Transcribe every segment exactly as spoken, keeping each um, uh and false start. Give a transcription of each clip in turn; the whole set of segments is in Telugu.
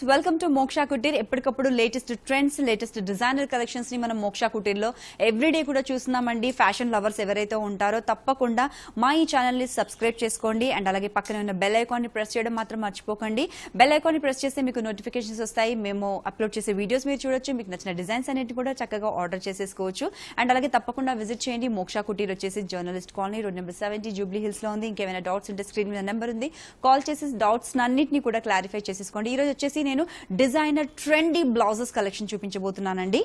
friends, welcome to Moksha Couture. Eppudikappudu latest trends, latest designer collections ni manam Moksha Couture lo every day kuda chustunnamandi. Fashion lovers evaraithe untaro tappakunda my channel ni subscribe cheskondi and alage pakkane unna bell icon ni press cheyadam matram marchipokandi. Bell icon ni press chesthe meeku notifications vastayi. Memo upload chese videos meer chudochu, meeku nachina designs aniti kuda chakkaga order cheseskochu and alage tappakunda visit cheyandi. Moksha Couture vachesi journalist colony road number seventy Jubilee Hills lo undi. Inkevaina doubts unte screen మీద number undi, call chesi doubts annitni kuda clarify cheseskondi. Designer trendy blouses collection చూపించబోతున్నానండి.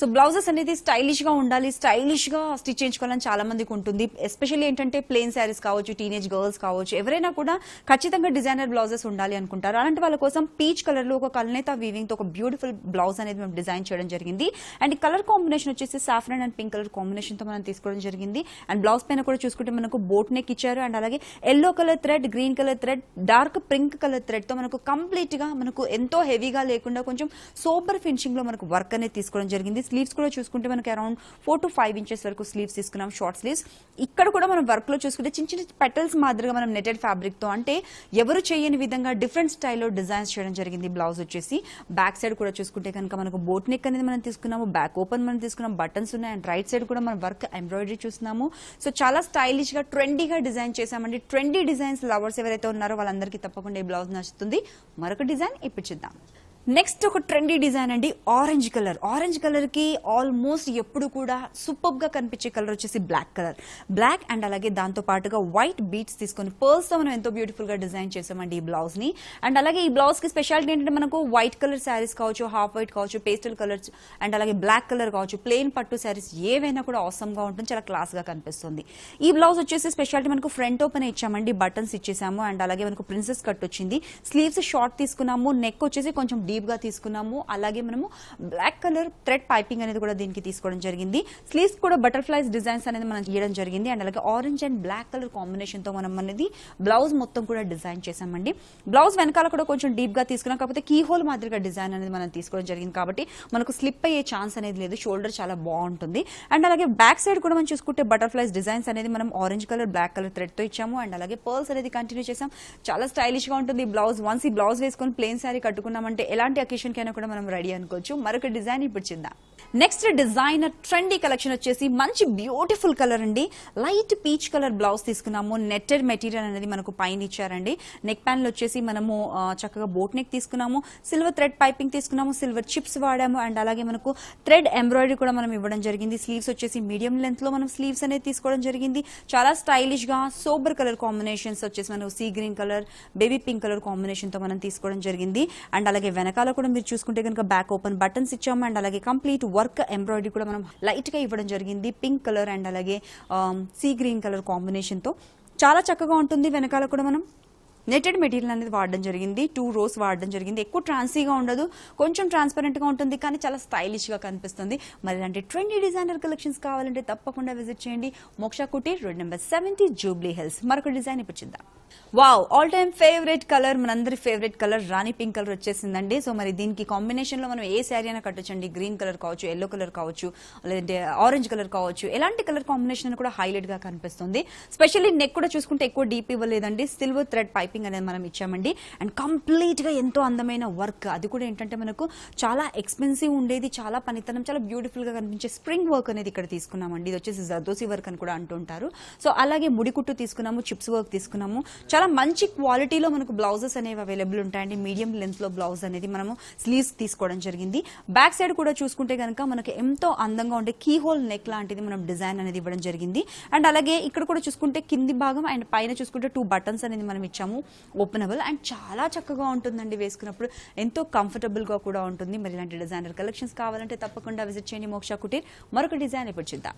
సో బ్లౌజెస్ అనేది స్టైలిష్ గా ఉండాలి, స్టైలిష్ గా స్టిచ్ చేయించుకోవాలని చాలా మందికి ఉంటుంది. ఎస్పెషల్లీ ఏంటంటే ప్లెయిన్ శారీస్ కావచ్చు, టీనేజ్ గర్ల్స్ కావచ్చు, ఎవరైనా కూడా ఖచ్చితంగా డిజైనర్ బ్లౌజెస్ ఉండాలి అనుకుంటారు. అలాంటి వాళ్ళ కోసం పీచ్ కలర్ లో ఒక కల్నేత వీవింగ్ తో ఒక బ్యూటిఫుల్ బ్లౌజ్ అనేది మనం డిజైన్ చేయడం జరిగింది. అండ్ కలర్ కాంబినేషన్ వచ్చేసి saffron and pink colour combination తో మనం తీసుకోవడం జరిగింది. అండ్ బ్లౌజ్ పైన కూడా చూసుకుంటే మనకు బోట్ నెక్ ఇచ్చారు. అండ్ అలాగే yellow colour thread, green colour thread, dark pink colour thread తో మనకు కంప్లీట్ గా మనకు ఎంతో హెవీగా లేకుండా కొంచెం సూపర్ ఫినిషింగ్ లో మనకు వర్క్ అనేది తీసుకోవడం జరిగింది. స్లీవ్స్ కూడా చూసుకుంటే మనకి around four to five inches వరకు స్లీవ్స్ తీసుకున్నాం, షార్ట్ స్లీవ్స్. ఇక్కడ కూడా మనం వర్క్ లో చూసుకుంటే చిన్న చిన్న పెటల్స్ మాదిరిగా మనం నెటెడ్ ఫ్యాబ్రిక్ తో అంటే ఎవరు చేయని విధంగా డిఫరెంట్ స్టైల్లో డిజైన్స్ చేయడం జరిగింది. బ్లౌజ్ వచ్చేసి బ్యాక్ సైడ్ కూడా చూసుకుంటే కనుక మనకు బోట్ నెక్ అనేది మనం తీసుకున్నాము, బ్యాక్ ఓపెన్ మనం తీసుకున్నాం, బటన్స్ ఉన్నాయి. అండ్ రైట్ సైడ్ కూడా మనం వర్క్ ఎంబ్రాయిడరీ చూస్తున్నాము. సో చాలా స్టైలిష్ గా ట్రెండీగా డిజైన్ చేసామండి. ట్రెండీ డిజైన్స్ లవర్స్ ఎవరైతే ఉన్నారో వాళ్ళందరికీ తప్పకుండా ఈ బ్లౌజ్ నచ్చుతుంది. మరొక డిజైన్ ఇప్పించిద్దాం. నెక్స్ట్ ఒక ట్రెండీ డిజైన్ అండి, ఆరెంజ్ కలర్. ఆరెంజ్ కలర్ కి ఆల్మోస్ట్ ఎప్పుడు కూడా సూపర్ గా కనిపించే కలర్ వచ్చేసి బ్లాక్ కలర్. బ్లాక్ అండ్ అలాగే దాంతో పాటుగా వైట్ బీట్స్ తీసుకొని పర్ల్స్ తో మనం ఎంతో బ్యూటిఫుల్ గా డిజైన్ చేసామండి ఈ బ్లౌజ్ ని. అండ్ అలాగే ఈ బ్లౌజ్ కి స్పెషాలిటీ ఏంటంటే మనకు వైట్ కలర్ శారీస్ కావచ్చు, హాఫ్ వైట్ కావచ్చు, పేస్టల్ కలర్స్ అండ్ అలాగే బ్లాక్ కలర్ కావచ్చు, ప్లెయిన్ పట్టు శారీస్ ఏవైనా కూడా ఆసమ్ గా ఉంటుంది, చాలా క్లాస్ గా కనిపిస్తుంది. ఈ బ్లౌజ్ వచ్చేసి స్పెషాలిటీ మనకు ఫ్రంట్ ఓపెన్ ఇచ్చామండి, బటన్స్ ఇచ్చేసాము. అండ్ అలాగే మనకు ప్రిన్సెస్ కట్ వచ్చింది, స్లీవ్స్ షార్ట్ తీసుకున్నాము, నెక్ వచ్చేసి కొంచెం గా తీసుకున్నాము. అలాగే మనము బ్లాక్ కలర్ థ్రెడ్ పైపింగ్ అనేది కూడా దీనికి తీసుకోవడం జరిగింది. స్లీవ్స్ కూడా బటర్ఫ్లైస్ డిజైన్స్ అనేది మనం చేయడం జరిగింది. అండ్ అలాగే orange and black colour combination తో మనం అనేది బ్లౌజ్ మొత్తం కూడా డిజైన్ చేసామండి. బ్లౌజ్ వెనకాల కూడా కొంచెం డీప్ గా తీసుకున్నాం, కాకపోతే కీ హోల్ మాదిరిగా డిజైన్ అనేది మనం తీసుకోవడం జరిగింది. కాబట్టి మనకు స్లిప్ అయ్యే ఛాన్స్ అనేది లేదు, షోల్డర్ చాలా బాగుంటుంది. అండ్ అలాగే బ్యాక్ సైడ్ కూడా మనం చూసుకుంటే బటర్ఫ్లైస్ డిజైన్స్ అనేది మనం orange colour, black colour thread తో ఇచ్చాము. అండ్ అలాగే పర్ల్స్ అనేది కంటిన్యూ చేసాం. చాలా స్టైలిష్ గా ఉంటుంది బ్లౌజ్. వన్స్ ఈ బ్లౌజ్ వేసుకొని ప్లెయిన్ సారీ కట్టుకున్నామంటే ఎలాంటి అకేషన్ కైనా కూడా మనం రెడీ అనుకోవచ్చు. మరొక డిజైన్ ఇప్పుడు చూద్దాం. నెక్స్ట్ డిజైనర్ ట్రెండీ కలెక్షన్ వచ్చేసి మంచి బ్యూటిఫుల్ కలర్ అండి. లైట్ పీచ్ కలర్ బ్లౌజ్ తీసుకున్నాము, నెట్టెడ్ మెటీరియల్ అనేది మనకు పైన ఇచ్చారండి. నెక్ ప్యాన్ లో వచ్చేసి మనము చక్కగా బోట్ నెక్ తీసుకున్నాము, సిల్వర్ థ్రెడ్ పైపింగ్ తీసుకున్నాము, సిల్వర్ చిప్స్ వాడాము. అండ్ అలాగే మనకు థ్రెడ్ ఎంబ్రాయిడరీ కూడా మనం ఇవ్వడం జరిగింది. స్లీవ్స్ వచ్చేసి మీడియం లెంత్ లో మనం స్లీవ్స్ అనేది తీసుకోవడం జరిగింది. చాలా స్టైలిష్ గా సోబర్ కలర్ కాంబినేషన్స్ వచ్చేసి మనకు sea green colour, baby pink colour combination తో మనం తీసుకోవడం జరిగింది. అండ్ అలాగే వెనకాల కూడా మీరు చూసుకుంటే కనుక బ్యాక్ ఓపెన్ బటన్స్ ఇచ్చాము. అండ్ అలాగే కంప్లీట్ వర్క్ ఎంబ్రాయిడరీ కూడా మనం లైట్ గా ఇవ్వడం జరిగింది, పింక్ కలర్ అండ్ అలాగే సీ గ్రీన్ కలర్ కాంబినేషన్ తో చాలా చక్కగా ఉంటుంది. వెనకాల కూడా మనం నెటెడ్ మెటీరియల్ అనేది వాడడం జరిగింది, టూ రోస్ వాడడం జరిగింది. ఎక్కువ ట్రాన్సీగా ఉండదు, కొంచెం ట్రాన్స్పరెంట్ గా ఉంటుంది, కానీ చాలా స్టైలిష్ గా కనిపిస్తుంది. మరి ఇలాంటి ట్రెండీ డిజైనర్ కలెక్షన్స్ కావాలంటే తప్పకుండా విజిట్ చేయండి Moksha Kutir, road number seventy Jubilee Hills. మరొక డిజైన్ ఇప్పించిద్దాం. Wow, all time favourite colour, మనందరి favourite colour rani pink colour వచ్చేసిందండి. సో మరి దీనికి కాంబినేషన్ లో మనం ఏ శారీ అయినా కట్టొచ్చండి. గ్రీన్ కలర్ కావచ్చు, ఎల్లో కలర్ కావచ్చు, లేదంటే ఆరెంజ్ కలర్ కావచ్చు, ఎలాంటి కలర్ కాంబినేషన్ కూడా హైలైట్ గా కనిపిస్తుంది. స్పెషల్లీ నెక్ కూడా చూసుకుంటే ఎక్కువ డీప్ ఇవ్వలేదండి, సిల్వర్ థ్రెడ్ పైపింగ్ అనేది మనం ఇచ్చామండి. అండ్ కంప్లీట్ గా ఎంతో అందమైన వర్క్, అది కూడా ఏంటంటే మనకు చాలా ఎక్స్పెన్సివ్ ఉండేది, చాలా పనితనం, చాలా బ్యూటిఫుల్ గా కనిపించే స్ప్రింగ్ వర్క్ అనేది ఇక్కడ తీసుకున్నామండి. ఇది వచ్చేసి జర్దోసి వర్క్ అని కూడా అంటుంటారు. సో అలాగే ముడి కుట్టు తీసుకున్నాము, చిప్స్ వర్క్ తీసుకున్నాము. చాలా మంచి క్వాలిటీలో మనకు బ్లౌజెస్ అనేవి అవైలబుల్ ఉంటాయండి. మీడియం లెంత్ లో బ్లౌజ్ అనేది మనము స్లీవ్స్ తీసుకోవడం జరిగింది. బ్యాక్ సైడ్ కూడా చూసుకుంటే కనుక మనకి ఎంతో అందంగా ఉండే కీ హోల్ నెక్ లాంటిది మనం డిజైన్ అనేది ఇవ్వడం జరిగింది. అండ్ అలాగే ఇక్కడ కూడా చూసుకుంటే కింది భాగం అండ్ పైన చూసుకుంటే టూ బటన్స్ అనేది మనం ఇచ్చాము, ఓపెనబుల్. అండ్ చాలా చక్కగా ఉంటుందండి, వేసుకున్నప్పుడు ఎంతో కంఫర్టబుల్ గా కూడా ఉంటుంది. మరి ఇలాంటి డిజైనర్ కలెక్షన్స్ కావాలంటే తప్పకుండా విజిట్ చేయండి మోక్షా కుటీర్. మరొక డిజైన్ ఇప్పుడు చూద్దాం.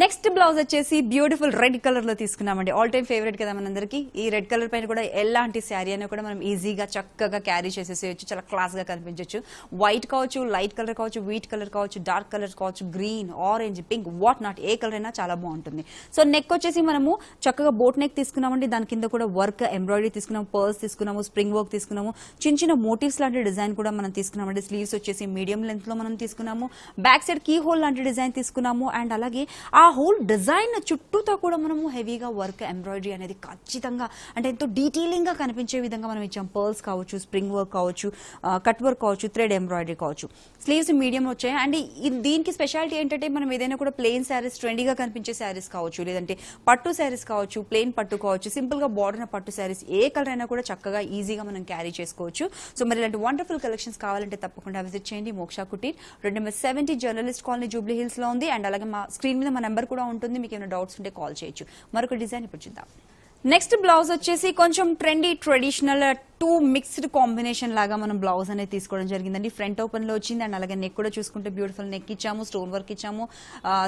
నెక్స్ట్ బ్లౌజ్ వచ్చేసి బ్యూటిఫుల్ రెడ్ కలర్ లో తీసుకున్నామండి. ఆల్ టైమ్ ఫేవరెట్ కదా మనందరికీ. ఈ రెడ్ కలర్ పైన కూడా ఎలాంటి శారీ అయినా కూడా మనం ఈజీగా చక్కగా క్యారీ చేసేసేయచ్చు, చాలా క్లాస్ గా కనిపించవచ్చు. వైట్ కావచ్చు, లైట్ కలర్ కావచ్చు, వీట్ కలర్ కావచ్చు, డార్క్ కలర్ కావచ్చు, green, orange, pink, what not, ఏ కలర్ అయినా చాలా బాగుంటుంది. సో నెక్ వచ్చేసి మనము చక్కగా బోట్ నెక్ తీసుకున్నామండి, దాని కింద కూడా వర్క్ ఎంబ్రాయిడరీ తీసుకున్నాము, పర్ల్స్ తీసుకున్నాము, స్ప్రింగ్ వర్క్ తీసుకున్నాము, చిన్న చిన్న మోటివ్స్ లాంటి డిజైన్ కూడా మనం తీసుకున్నామండి. స్లీవ్స్ వచ్చేసి మీడియం లెంత్ లో మనం తీసుకున్నాము, బ్యాక్ సైడ్ కీ హోల్ లాంటి డిజైన్ తీసుకున్నాము. అండ్ అలాగే ఆ హోల్ డిజైన్ చుట్టూతో కూడా మనము హెవీగా వర్క్ ఎంబ్రాయిడరీ అనేది ఖచ్చితంగా అంటే ఎంతో డీటెయిలింగ్ గా కనిపించే విధంగా మనం ఇచ్చాం. పర్ల్స్ కావచ్చు, స్ప్రింగ్ వర్క్ కావచ్చు, కట్ వర్క్ కావచ్చు, థ్రెడ్ ఎంబ్రాయిడరీ కావచ్చు. స్లీవ్స్ మీడియం వచ్చాయి. అండ్ దీనికి స్పెషాలిటీ ఏంటంటే మనం ఏదైనా కూడా ప్లెయిన్ శారీస్, ట్రెండీగా కనిపించే శారీస్ కావచ్చు, లేదంటే పట్టు శారీస్ కావచ్చు, ప్లెయిన్ పట్టు కావచ్చు, సింపుల్ గా బోర్డర్ పట్టు శారీస్ ఏ కలర్ అయినా కూడా చక్కగా ఈజీగా మనం క్యారీ చేసుకోవచ్చు. సో మరి ఇలాంటి వండర్ఫుల్ కలెక్షన్స్ కావాలంటే తప్పకుండా విజిట్ చేయండి. మోక్షా కుటీర్ రెండు number seventy journalist colony Jubilee Hills లో ఉంది. అండ్ అలాగే మా స్క్రీన్ మీద మా నెంబర్ కూడా ఉంటుంది, మీకు ఏమైనా డౌట్స్ ఉంటే కాల్ చేయొచ్చు. మరొక డిజైన్ ఇప్పుడు చూద్దాం. నెక్స్ట్ బ్లౌజ్ వచ్చేసి కొంచెం trendy traditional two mixed combination లాగా మనం బ్లౌజ్ అనేది తీసుకోవడం జరిగిందండి. ఫ్రంట్ ఓపెన్ లో వచ్చింది. అండ్ అలాగే నెక్ కూడా చూసుకుంటే బ్యూటిఫుల్ నెక్ ఇచ్చాము, స్టోన్ వర్క్ ఇచ్చాము,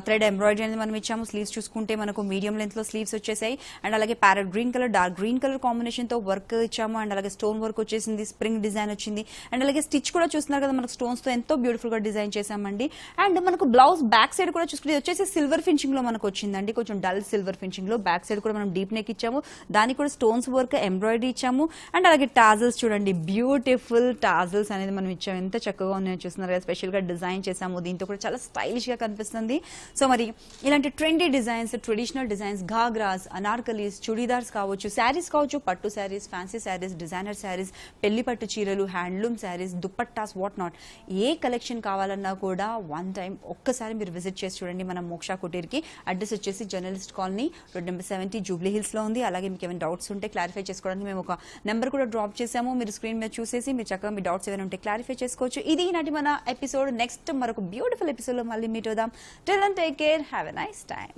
థ్రెడ్ ఎంబ్రాయిడరీ అనేది మనం ఇచ్చాము. స్లీవ్స్ చూసుకుంటే మనకు మీడియం లెంత్ లో స్లీవ్స్ వచ్చేసాయి. అండ్ అలాగే parrot green colour, dark green colour combination తో వర్క్ ఇచ్చాము. అండ్ అలాగే స్టోన్ వర్క్ వచ్చేసింది, స్ప్రింగ్ డిజైన్ వచ్చింది. అండ్ అలాగే స్టిచ్ కూడా చూస్తున్నారు కదా, మనకు స్టోన్స్ తో ఎంతో బ్యూటిఫుల్ గా డిజైన్ చేసామండి. అండ్ మనకు బ్లౌజ్ బ్యాక్ సైడ్ కూడా చూసుకుంటే వచ్చేసి సిల్వర్ ఫినిషింగ్ లో మనకు వచ్చిందండి. కొంచెం డల్ సిల్వర్ ఫినిషింగ్ లో బ్యాక్ సైడ్ కూడా మనం డీప్ నెక్ ఇచ్చాము, దానికి కూడా స్టోన్స్ వర్క్ ఎంబ్రాయిడరీ ఇచ్చాము. అండ్ అలాగే టాజల్స్ చూడండి, బ్యూటిఫుల్ టాజల్స్ అనేది మనం ఇచ్చాము. ఎంత చక్కగా ఉన్నాయో చూస్తున్నారు కదా, స్పెషల్ గా డిజైన్ చేసాము. దీంతో కూడా చాలా స్టైలిష్ గా కనిపిస్తుంది. సో మరి ఇలాంటి trendy designs, traditional designs, ghagras, anarkalis, churidars కావచ్చు, శారీస్ కావచ్చు, పట్టు శారీస్, ఫ్యాన్సీ శారీస్, డిజైనర్ శారీస్, పెళ్లి పట్టు చీరలు, handloom saris, dupattas, what not, ఏ కలెక్షన్ కావాలన్నా కూడా వన్ టైం ఒక్కసారి మీరు విజిట్ చేసి చూడండి మన మోక్షా కుటీర్ కి. అడ్రస్ వచ్చేసి journalist colony road number seventy Jubilee Hills లో ఉంది. అలాగే మీకు ఏమైనా డౌట్స్ ఉంటే క్లారిఫై చేసుకోవడానికి మేము ఒక నెంబర్ కూడా డ్రాప్ చేసాము. మీరు స్క్రీన్ మీద చూసేసి మీరు చక్కగా మీ డౌట్స్ ఏమైనా ఉంటే క్లారిఫై చేసుకోవచ్చు. ఇది ఈనాటి మన ఎపిసోడ్. నెక్స్ట్ మరొక బ్యూటిఫుల్ ఎపిసోడ్ లో మళ్ళీ మీట్ అవుదాం. Till then take care, have a nice time.